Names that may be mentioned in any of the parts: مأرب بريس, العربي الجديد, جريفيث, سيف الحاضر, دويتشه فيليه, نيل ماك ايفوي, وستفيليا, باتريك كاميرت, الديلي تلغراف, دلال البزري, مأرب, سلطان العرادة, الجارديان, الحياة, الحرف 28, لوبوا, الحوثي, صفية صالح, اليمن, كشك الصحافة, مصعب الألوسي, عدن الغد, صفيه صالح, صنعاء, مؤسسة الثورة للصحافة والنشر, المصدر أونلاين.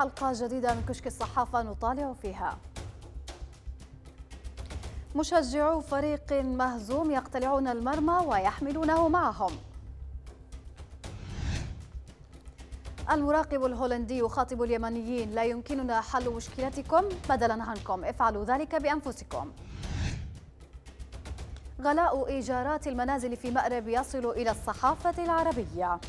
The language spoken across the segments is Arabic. حلقة جديدة من كشك الصحافة نطالع فيها مشجعو فريق مهزوم يقتلعون المرمى ويحملونه معهم. المراقب الهولندي يخاطب اليمنيين: لا يمكننا حل مشكلتكم بدلا عنكم، افعلوا ذلك بأنفسكم. غلاء إيجارات المنازل في مأرب يصل إلى الصحافة العربية.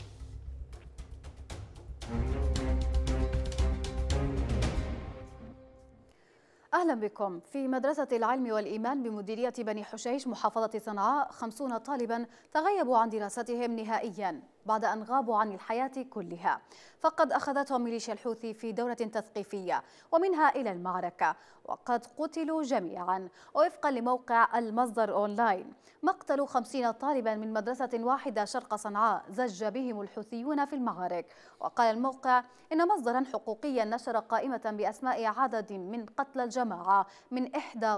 أهلا بكم. في مدرسة العلم والإيمان بمديرية بني حشيش محافظة صنعاء 50 طالبا تغيبوا عن دراستهم نهائيا بعد أن غابوا عن الحياة كلها، فقد أخذتهم ميليشيا الحوثي في دورة تثقيفية ومنها إلى المعركة، وقد قتلوا جميعا. ووفقا لموقع المصدر أونلاين، مقتل 50 طالبا من مدرسة واحدة شرق صنعاء زج بهم الحوثيون في المعارك. وقال الموقع إن مصدرا حقوقيا نشر قائمة بأسماء عدد من قتلى الجماعة من إحدى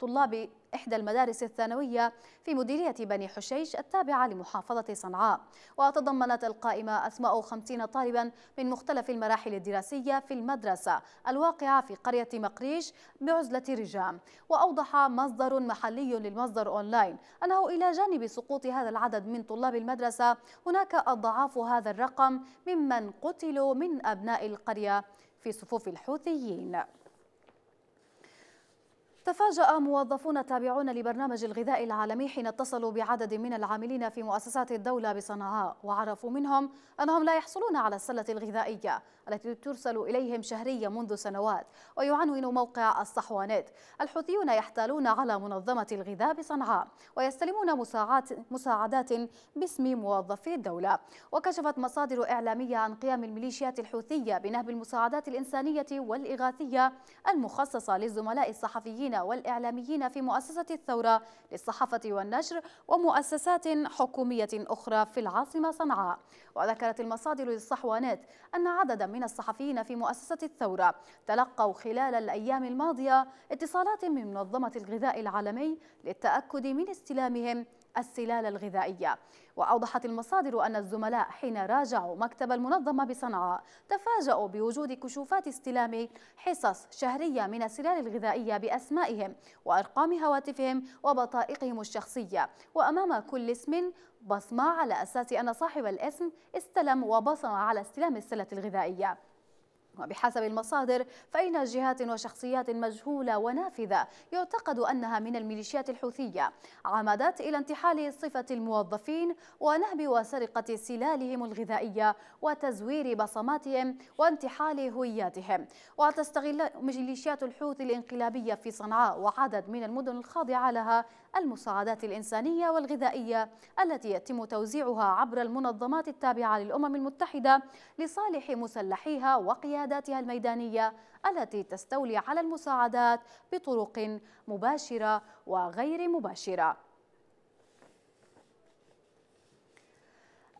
طلاب إحدى المدارس الثانوية في مديرية بني حشيش التابعة لمحافظة صنعاء، وتضمنت القائمة أسماء 50 طالبا من مختلف المراحل الدراسية في المدرسة الواقعة في قرية مقريش بعزلة رجام. وأوضح مصدر محلي للمصدر أونلاين أنه إلى جانب سقوط هذا العدد من طلاب المدرسة هناك أضعاف هذا الرقم ممن قتلوا من أبناء القرية في صفوف الحوثيين. تفاجأ موظفون تابعون لبرنامج الغذاء العالمي حين اتصلوا بعدد من العاملين في مؤسسات الدولة بصنعاء وعرفوا منهم أنهم لا يحصلون على السلة الغذائية التي ترسل إليهم شهريا منذ سنوات. ويعنون موقع الصحوانات: الحوثيون يحتالون على منظمة الغذاء بصنعاء ويستلمون مساعدات باسم موظفي الدولة. وكشفت مصادر إعلامية عن قيام الميليشيات الحوثية بنهب المساعدات الإنسانية والإغاثية المخصصة للزملاء الصحفيين والإعلاميين في مؤسسة الثورة للصحافة والنشر ومؤسسات حكومية أخرى في العاصمة صنعاء. وذكرت المصادر للصحوانات أن عددا من الصحفيين في مؤسسة الثورة تلقوا خلال الأيام الماضية اتصالات من منظمة الغذاء العالمي للتأكد من استلامهم السلالة الغذائية. وأوضحت المصادر أن الزملاء حين راجعوا مكتب المنظمة بصنعاء تفاجأوا بوجود كشوفات استلام حصص شهرية من السلال الغذائية بأسمائهم وأرقام هواتفهم وبطائقهم الشخصية، وأمام كل اسم بصمة على أساس أن صاحب الاسم استلم وبصم على استلام السلة الغذائية. وبحسب المصادر فإن جهات وشخصيات مجهولة ونافذة يعتقد أنها من الميليشيات الحوثية عمدت إلى انتحال صفة الموظفين ونهب وسرقة سلالهم الغذائية وتزوير بصماتهم وانتحال هوياتهم. وتستغل ميليشيات الحوثي الانقلابية في صنعاء وعدد من المدن الخاضعة لها المساعدات الإنسانية والغذائية التي يتم توزيعها عبر المنظمات التابعة للأمم المتحدة لصالح مسلحيها وقياداتها الميدانية التي تستولي على المساعدات بطرق مباشرة وغير مباشرة.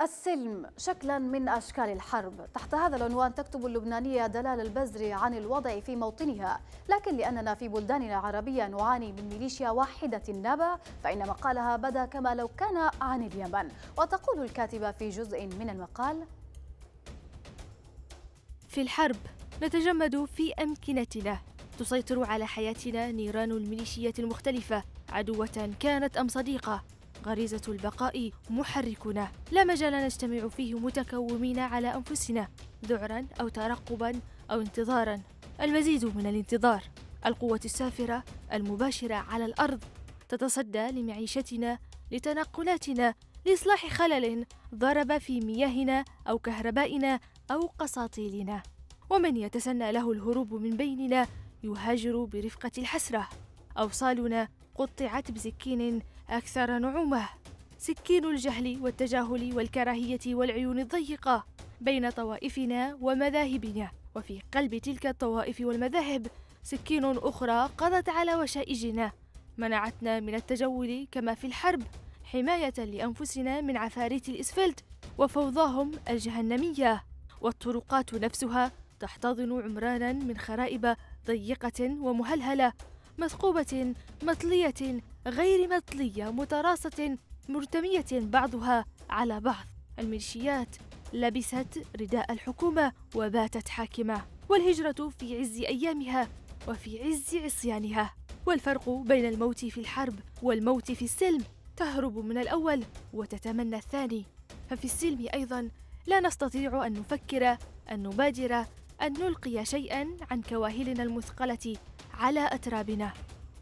السلم شكلا من أشكال الحرب، تحت هذا العنوان تكتب اللبنانية دلال البزري عن الوضع في موطنها. لكن لأننا في بلداننا العربية نعاني من ميليشيا واحدة النبع، فإن مقالها بدا كما لو كان عن اليمن. وتقول الكاتبة في جزء من المقال: في الحرب نتجمد في أمكنتنا، تسيطر على حياتنا نيران الميليشيات المختلفة، عدوة كانت أم صديقة، غريزة البقاء محركنا، لا مجال نجتمع فيه متكومين على أنفسنا ذعرا أو ترقبا أو انتظارا، المزيد من الانتظار. القوة السافرة المباشرة على الأرض تتصدى لمعيشتنا، لتنقلاتنا، لإصلاح خلل ضرب في مياهنا أو كهربائنا أو قساطيلنا، ومن يتسنى له الهروب من بيننا يهاجر برفقة الحسرة. أوصالنا قطعت بسكين أكثر نعومة، سكين الجهل والتجاهل والكراهية والعيون الضيقة بين طوائفنا ومذاهبنا، وفي قلب تلك الطوائف والمذاهب سكين أخرى قضت على وشائجنا، منعتنا من التجول كما في الحرب، حماية لأنفسنا من عفاريت الإسفلت وفوضاهم الجهنمية. والطرقات نفسها تحتضن عمرانا من خرائب ضيقة ومهلهلة، مثقوبة، مطلية، غير مطلية، متراصة، مرتمية بعضها على بعض. الميليشيات لبست رداء الحكومة وباتت حاكمة، والهجرة في عز أيامها وفي عز عصيانها، والفرق بين الموت في الحرب والموت في السلم، تهرب من الأول وتتمنى الثاني. ففي السلم أيضاً لا نستطيع أن نفكر، أن نبادر، أن نلقي شيئاً عن كواهلنا المثقلة على أترابنا،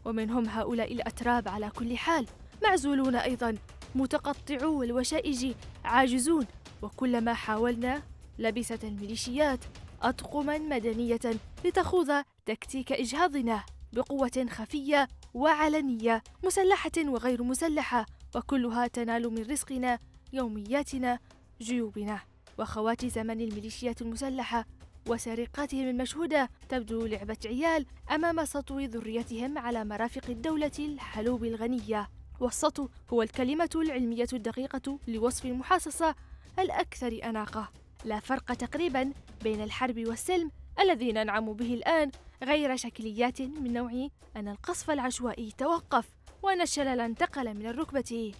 ومنهم هؤلاء الأتراب على كل حال، معزولون أيضاً، متقطعو الوشائج، عاجزون. وكلما حاولنا لبست الميليشيات أطقماً مدنية لتخوض تكتيك إجهاضنا بقوة خفية وعلنية، مسلحة وغير مسلحة، وكلها تنال من رزقنا، يومياتنا، جيوبنا. وخواتم من الميليشيات المسلحة وسرقاتهم المشهودة تبدو لعبة عيال أمام سطو ذريتهم على مرافق الدولة الحلوب الغنية. والسطو هو الكلمة العلمية الدقيقة لوصف المحاصصة الأكثر أناقة. لا فرق تقريبا بين الحرب والسلم الذي ننعم به الآن، غير شكليات من نوع أن القصف العشوائي توقف وأن الشلل انتقل من الركبة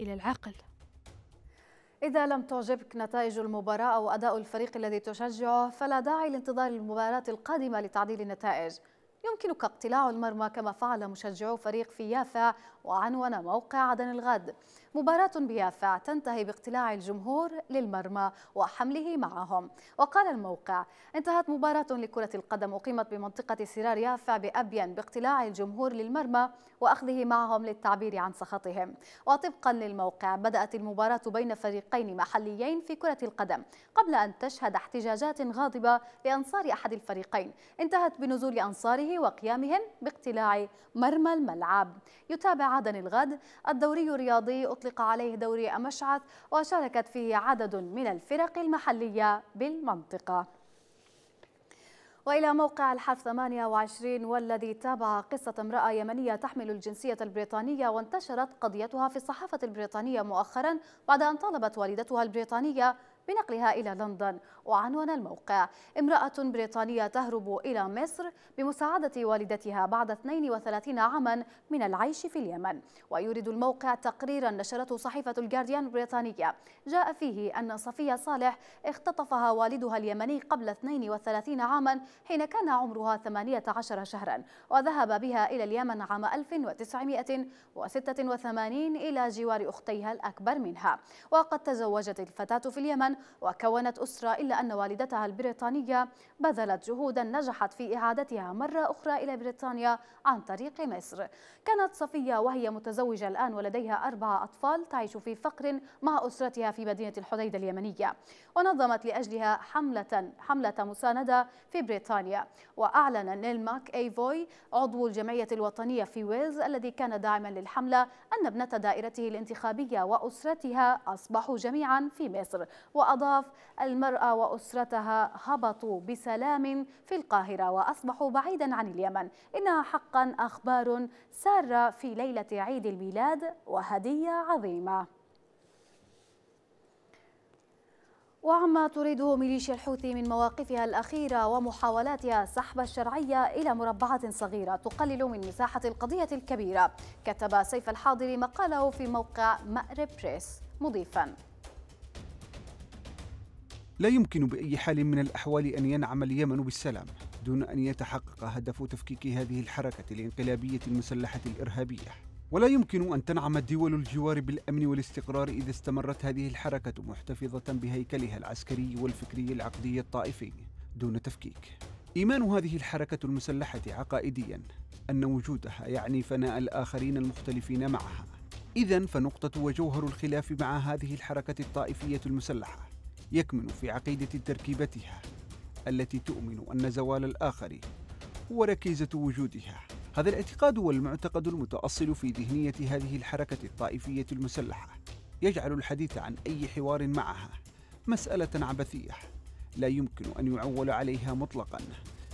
إلى العقل. إذا لم تعجبك نتائج المباراة أو أداء الفريق الذي تشجعه، فلا داعي لانتظار المباراة القادمة لتعديل النتائج. يمكنك اقتلاع المرمى كما فعل مشجعو فريق في يافا وعنوان موقع عدن الغد: مباراة بيافا تنتهي باقتلاع الجمهور للمرمى وحمله معهم. وقال الموقع: انتهت مباراة لكرة القدم أقيمت بمنطقة سرار يافا بأبين باقتلاع الجمهور للمرمى وأخذه معهم للتعبير عن سخطهم. وطبقا للموقع، بدأت المباراة بين فريقين محليين في كرة القدم قبل أن تشهد احتجاجات غاضبة لأنصار أحد الفريقين انتهت بنزول أنصاره وقيامهم باقتلاع مرمى الملعب. يتابع عدن الغد الدوري الرياضي، أطلق عليه دوري أمشعث، وشاركت فيه عدد من الفرق المحلية بالمنطقة. وإلى موقع الحرف 28، والذي تابع قصة امرأة يمنية تحمل الجنسية البريطانية وانتشرت قضيتها في الصحافة البريطانية مؤخرا بعد أن طالبت والدتها البريطانية بنقلها إلى لندن. وعنوان الموقع: امرأة بريطانية تهرب إلى مصر بمساعدة والدتها بعد 32 عاما من العيش في اليمن. ويورد الموقع تقريرا نشرته صحيفة الجارديان البريطانية جاء فيه أن صفيه صالح اختطفها والدها اليمني قبل 32 عاما حين كان عمرها 18 شهرا، وذهب بها إلى اليمن عام 1986 إلى جوار أختيها الأكبر منها. وقد تزوجت الفتاة في اليمن وكونت أسرة، إلا أن والدتها البريطانية بذلت جهودا نجحت في إعادتها مرة أخرى إلى بريطانيا عن طريق مصر. كانت صفية وهي متزوجة الآن ولديها 4 أطفال تعيش في فقر مع أسرتها في مدينة الحديدة اليمنية، ونظمت لأجلها حملة مساندة في بريطانيا. وأعلن نيل ماك ايفوي عضو الجمعية الوطنية في ويلز الذي كان داعما للحملة أن ابنة دائرته الانتخابية وأسرتها أصبحوا جميعا في مصر. وأضاف: المرأة وأسرتها هبطوا بسلام في القاهرة وأصبحوا بعيدا عن اليمن. إنها حقا أخبار سارة في ليلة عيد الميلاد وهدية عظيمة. وعما تريده ميليشيا الحوثي من مواقفها الأخيرة ومحاولاتها سحب الشرعية إلى مربعات صغيرة تقلل من مساحة القضية الكبيرة، كتب سيف الحاضر مقاله في موقع مأرب بريس مضيفا: لا يمكن بأي حال من الأحوال أن ينعم اليمن بالسلام دون أن يتحقق هدف تفكيك هذه الحركة الانقلابية المسلحة الإرهابية، ولا يمكن أن تنعم دول الجوار بالأمن والاستقرار إذا استمرت هذه الحركة محتفظة بهيكلها العسكري والفكري العقدي الطائفي دون تفكيك. إيمان هذه الحركة المسلحة عقائديا أن وجودها يعني فناء الآخرين المختلفين معها. إذن فنقطة وجوهر الخلاف مع هذه الحركة الطائفية المسلحة يكمن في عقيدة تركيبتها التي تؤمن أن زوال الآخر هو ركيزة وجودها. هذا الاعتقاد والمعتقد المتأصل في ذهنية هذه الحركة الطائفية المسلحة يجعل الحديث عن أي حوار معها مسألة عبثية لا يمكن أن يعول عليها مطلقا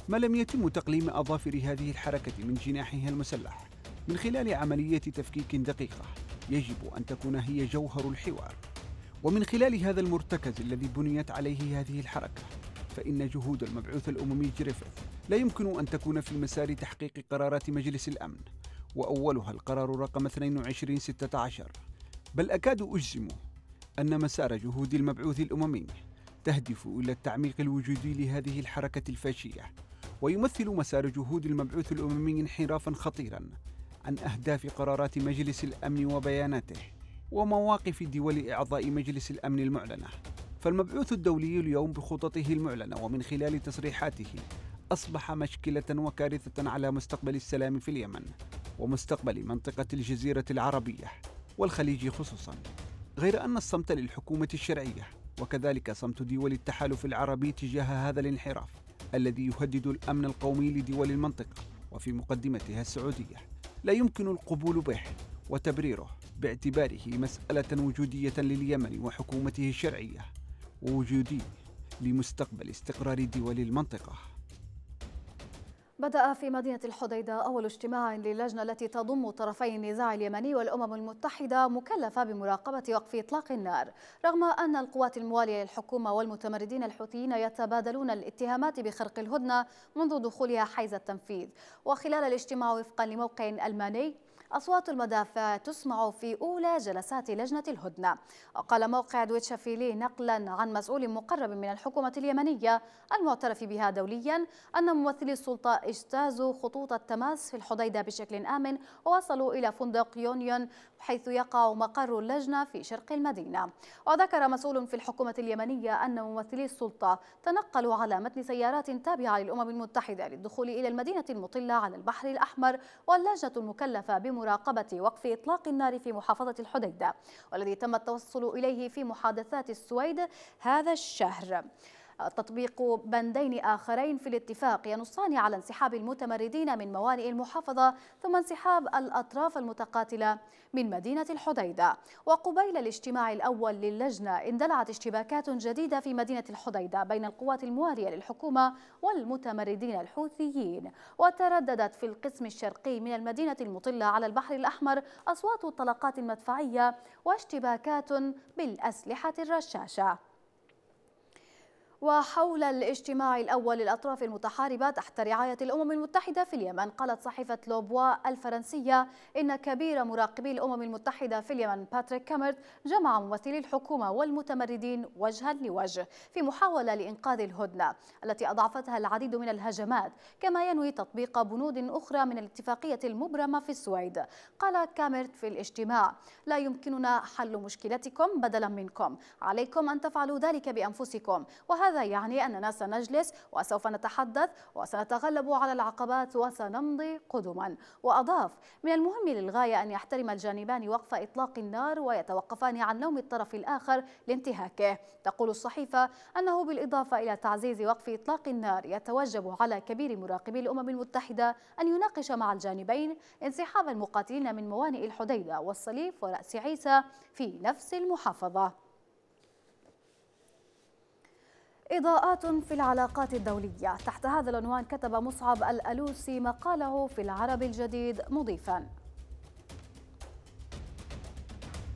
ما لم يتم تقليم أظافر هذه الحركة من جناحها المسلح من خلال عملية تفكيك دقيقة يجب أن تكون هي جوهر الحوار. ومن خلال هذا المرتكز الذي بنيت عليه هذه الحركة، فإن جهود المبعوث الأممي جريفيث لا يمكن أن تكون في مسار تحقيق قرارات مجلس الأمن، وأولها القرار رقم 2216، بل أكاد أجزم أن مسار جهود المبعوث الأممي تهدف إلى التعميق الوجودي لهذه الحركة الفاشية، ويمثل مسار جهود المبعوث الأممي انحرافا خطيرا عن أهداف قرارات مجلس الأمن وبياناته ومواقف دول إعضاء مجلس الأمن المعلنة. فالمبعوث الدولي اليوم بخططه المعلنة ومن خلال تصريحاته أصبح مشكلة وكارثة على مستقبل السلام في اليمن ومستقبل منطقة الجزيرة العربية والخليج خصوصا، غير أن الصمت للحكومة الشرعية وكذلك صمت دول التحالف العربي تجاه هذا الانحراف الذي يهدد الأمن القومي لدول المنطقة وفي مقدمتها السعودية لا يمكن القبول به وتبريره باعتباره مسألة وجودية لليمن وحكومته الشرعية ووجودي لمستقبل استقرار دول المنطقة. بدأ في مدينة الحديدة أول اجتماع للجنة التي تضم طرفي النزاع اليمني والأمم المتحدة مكلفة بمراقبة وقف إطلاق النار، رغم أن القوات الموالية للحكومة والمتمردين الحوثيين يتبادلون الاتهامات بخرق الهدنة منذ دخولها حيز التنفيذ. وخلال الاجتماع وفقا لموقع ألماني، أصوات المدافع تسمع في أولى جلسات لجنة الهدنة. وقال موقع دويتشه فيليه نقلا عن مسؤول مقرب من الحكومة اليمنية المعترف بها دوليا أن ممثلي السلطة اجتازوا خطوط التماس في الحديدة بشكل آمن ووصلوا إلى فندق يونيون حيث يقع مقر اللجنة في شرق المدينة. وذكر مسؤول في الحكومة اليمنية أن ممثلي السلطة تنقلوا على متن سيارات تابعة للأمم المتحدة للدخول إلى المدينة المطلة على البحر الأحمر، واللجنة المكلفة بمراقبة وقف إطلاق النار في محافظة الحديدة والذي تم التوصل إليه في محادثات السويد هذا الشهر. تطبيق بندين آخرين في الاتفاق ينصان على انسحاب المتمردين من موانئ المحافظة ثم انسحاب الأطراف المتقاتلة من مدينة الحديدة. وقبيل الاجتماع الأول للجنة اندلعت اشتباكات جديدة في مدينة الحديدة بين القوات الموالية للحكومة والمتمردين الحوثيين، وترددت في القسم الشرقي من المدينة المطلة على البحر الأحمر أصوات الطلقات المدفعية واشتباكات بالأسلحة الرشاشة. وحول الاجتماع الأول للأطراف المتحاربة تحت رعاية الأمم المتحدة في اليمن، قالت صحيفة لوبوا الفرنسية إن كبير مراقبي الأمم المتحدة في اليمن باتريك كاميرت جمع ممثلي الحكومة والمتمردين وجها لوجه في محاولة لإنقاذ الهدنة التي أضعفتها العديد من الهجمات، كما ينوي تطبيق بنود أخرى من الاتفاقية المبرمة في السويد. قال كاميرت في الاجتماع: لا يمكننا حل مشكلتكم بدلا منكم، عليكم أن تفعلوا ذلك بأنفسكم، وهذا يعني أننا سنجلس وسوف نتحدث وسنتغلب على العقبات وسنمضي قدما. وأضاف: من المهم للغاية أن يحترم الجانبان وقف إطلاق النار ويتوقفان عن لوم الطرف الآخر لانتهاكه. تقول الصحيفة أنه بالإضافة إلى تعزيز وقف إطلاق النار يتوجب على كبير مراقبي الأمم المتحدة أن يناقش مع الجانبين انسحاب المقاتلين من موانئ الحديدة والصليب ورأس عيسى في نفس المحافظة. إضاءات في العلاقات الدولية، تحت هذا العنوان كتب مصعب الألوسي مقاله في العربي الجديد مضيفا: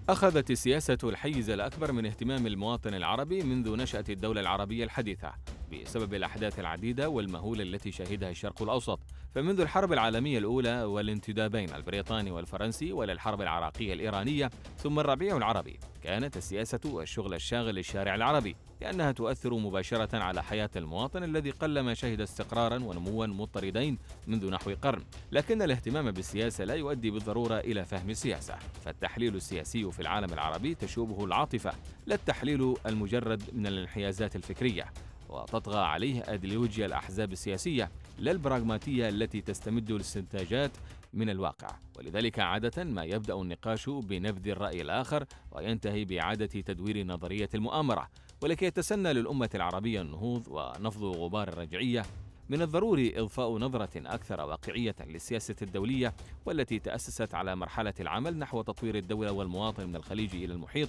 أخذت السياسة الحيز الأكبر من اهتمام المواطن العربي منذ نشأة الدولة العربية الحديثة بسبب الأحداث العديدة والمهولة التي شهدها الشرق الأوسط، فمنذ الحرب العالمية الأولى والانتدابين البريطاني والفرنسي وإلى الحرب العراقية الإيرانية ثم الربيع العربي، كانت السياسة الشغل الشاغل للشارع العربي لأنها تؤثر مباشرة على حياة المواطن الذي قلما شهد استقرارا ونموا مضطردين منذ نحو قرن. لكن الاهتمام بالسياسة لا يؤدي بالضرورة إلى فهم السياسة، فالتحليل السياسي في العالم العربي تشوبه العاطفة لا التحليل المجرد من الانحيازات الفكرية، وتطغى عليه أيديولوجيا الأحزاب السياسية لا البراغماتية التي تستمد الاستنتاجات من الواقع، ولذلك عادة ما يبدأ النقاش بنبذ الرأي الآخر وينتهي بإعادة تدوير نظرية المؤامرة. ولكي يتسنى للأمة العربية النهوض ونفض غبار الرجعية، من الضروري إضفاء نظرة أكثر واقعية للسياسة الدولية والتي تأسست على مرحلة العمل نحو تطوير الدولة والمواطن من الخليج إلى المحيط.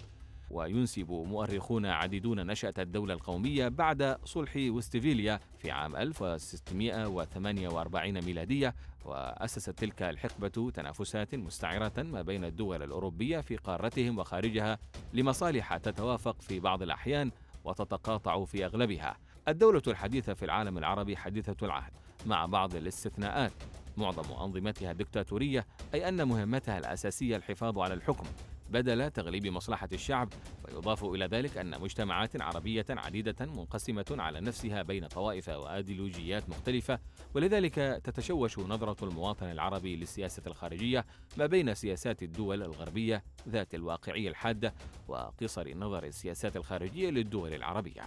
وينسب مؤرخون عديدون نشأة الدولة القومية بعد صلح وستفيليا في عام 1648 ميلادية، وأسست تلك الحقبة تنافسات مستعرة ما بين الدول الأوروبية في قارتهم وخارجها لمصالح تتوافق في بعض الأحيان وتتقاطع في أغلبها. الدولة الحديثة في العالم العربي حديثة العهد مع بعض الاستثناءات، معظم أنظمتها دكتاتورية، أي أن مهمتها الأساسية الحفاظ على الحكم بدل تغليب مصلحة الشعب. ويضاف إلى ذلك أن مجتمعات عربية عديدة منقسمة على نفسها بين طوائف وأيديولوجيات مختلفة، ولذلك تتشوش نظرة المواطن العربي للسياسة الخارجية ما بين سياسات الدول الغربية ذات الواقعية الحادة وقصر نظر السياسات الخارجية للدول العربية.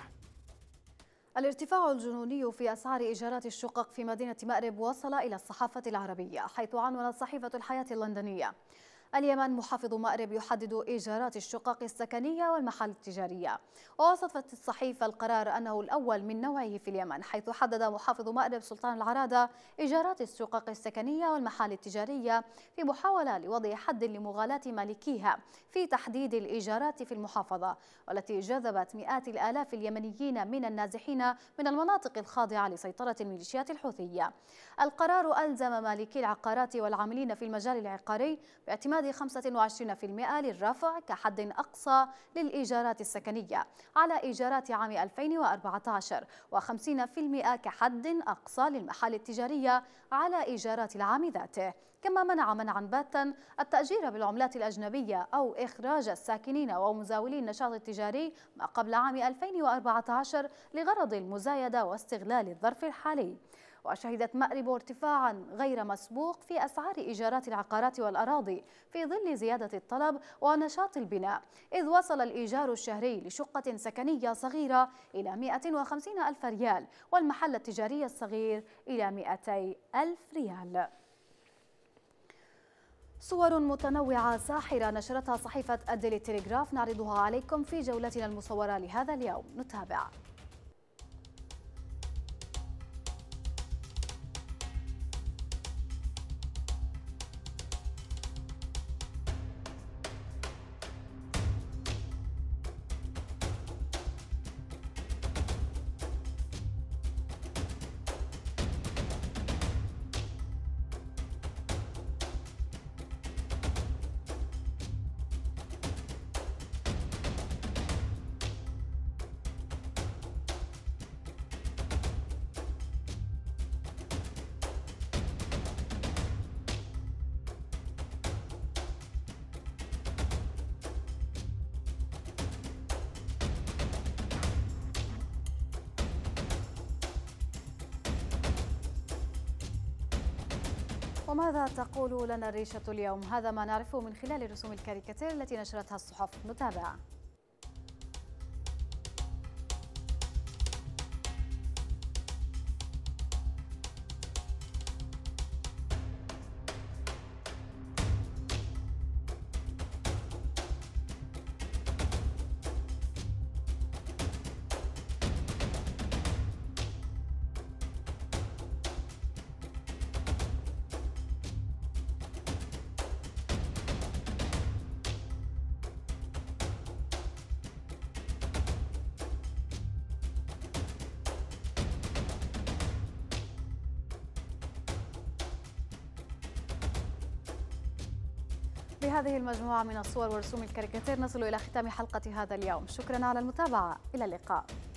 الارتفاع الجنوني في أسعار إيجارات الشقق في مدينة مأرب وصل إلى الصحافة العربية، حيث عنونت صحيفة الحياة اللندنية: اليمن محافظ مأرب يحدد إيجارات الشقق السكنية والمحال التجارية. ووصفت الصحيفة القرار أنه الأول من نوعه في اليمن، حيث حدد محافظ مأرب سلطان العرادة إيجارات الشقق السكنية والمحال التجارية في محاولة لوضع حد لمغالاة مالكيها في تحديد الإيجارات في المحافظة، والتي جذبت مئات الآلاف اليمنيين من النازحين من المناطق الخاضعة لسيطرة الميليشيات الحوثية. القرار ألزم مالكي العقارات والعاملين في المجال العقاري باعتماد 25% للرفع كحد أقصى للإيجارات السكنية على إيجارات عام 2014، و50% كحد أقصى للمحال التجارية على إيجارات العام ذاته. كما منع منعا باتا التأجير بالعملات الأجنبية أو إخراج الساكنين ومزاولي النشاط التجاري ما قبل عام 2014 لغرض المزايدة واستغلال الظرف الحالي. وشهدت مأرب ارتفاعا غير مسبوق في أسعار إيجارات العقارات والأراضي في ظل زيادة الطلب ونشاط البناء، إذ وصل الإيجار الشهري لشقة سكنية صغيرة إلى 150 ألف ريال، والمحل التجاري الصغير إلى 200 ألف ريال. صور متنوعة ساحرة نشرتها صحيفة الديلي تلغراف نعرضها عليكم في جولتنا المصورة لهذا اليوم، نتابع. وماذا تقول لنا الريشة اليوم؟ هذا ما نعرفه من خلال رسوم الكاريكاتير التي نشرتها الصحف، نتابع. بهذه المجموعة من الصور ورسوم الكاريكاتير نصل إلى ختام حلقة هذا اليوم، شكرا على المتابعة، إلى اللقاء.